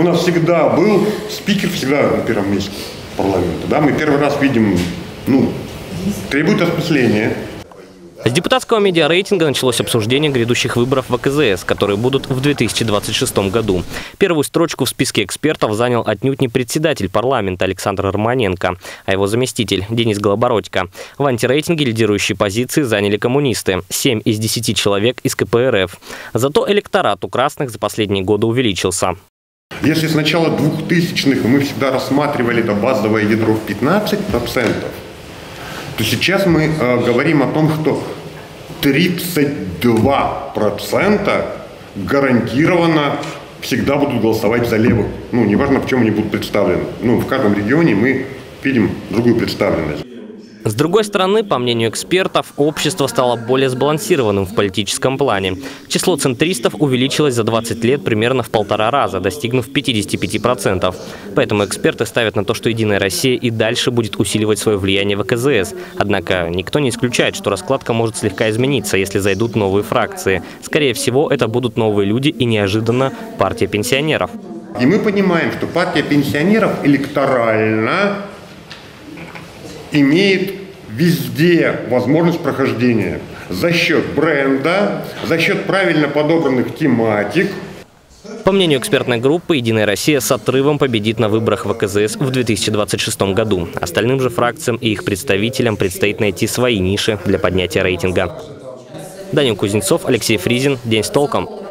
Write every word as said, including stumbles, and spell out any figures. у нас всегда был спикер, всегда на первом месте парламента. Да? Мы первый раз видим, ну, требует осмысления. С депутатского медиарейтинга началось обсуждение грядущих выборов в а ка зэ эс, которые будут в две тысячи двадцать шестом году. Первую строчку в списке экспертов занял отнюдь не председатель парламента Александр Романенко, а его заместитель Денис Голобородько. В антирейтинге лидирующие позиции заняли коммунисты – семь из десяти человек из ка пэ эр эф. Зато электорат у красных за последние годы увеличился. Если с начала двухтысячных мы всегда рассматривали это базовое ядро в пятнадцать процентов, то сейчас мы э, говорим о том, что тридцать два процента гарантированно всегда будут голосовать за левых. Ну, неважно, в чем они будут представлены. Ну, в каждом регионе мы видим другую представленность. С другой стороны, по мнению экспертов, общество стало более сбалансированным в политическом плане. Число центристов увеличилось за двадцать лет примерно в полтора раза, достигнув пятидесяти пяти процентов. Поэтому эксперты ставят на то, что «Единая Россия» и дальше будет усиливать свое влияние в а ка зэ эс. Однако никто не исключает, что раскладка может слегка измениться, если зайдут новые фракции. Скорее всего, это будут новые люди и неожиданно партия пенсионеров. И мы понимаем, что партия пенсионеров электорально имеет везде возможность прохождения за счет бренда, за счет правильно подобранных тематик. По мнению экспертной группы, «Единая Россия» с отрывом победит на выборах в а ка зэ эс в две тысячи двадцать шестом году. Остальным же фракциям и их представителям предстоит найти свои ниши для поднятия рейтинга. Даниил Кузнецов, Алексей Фризин. День с толком.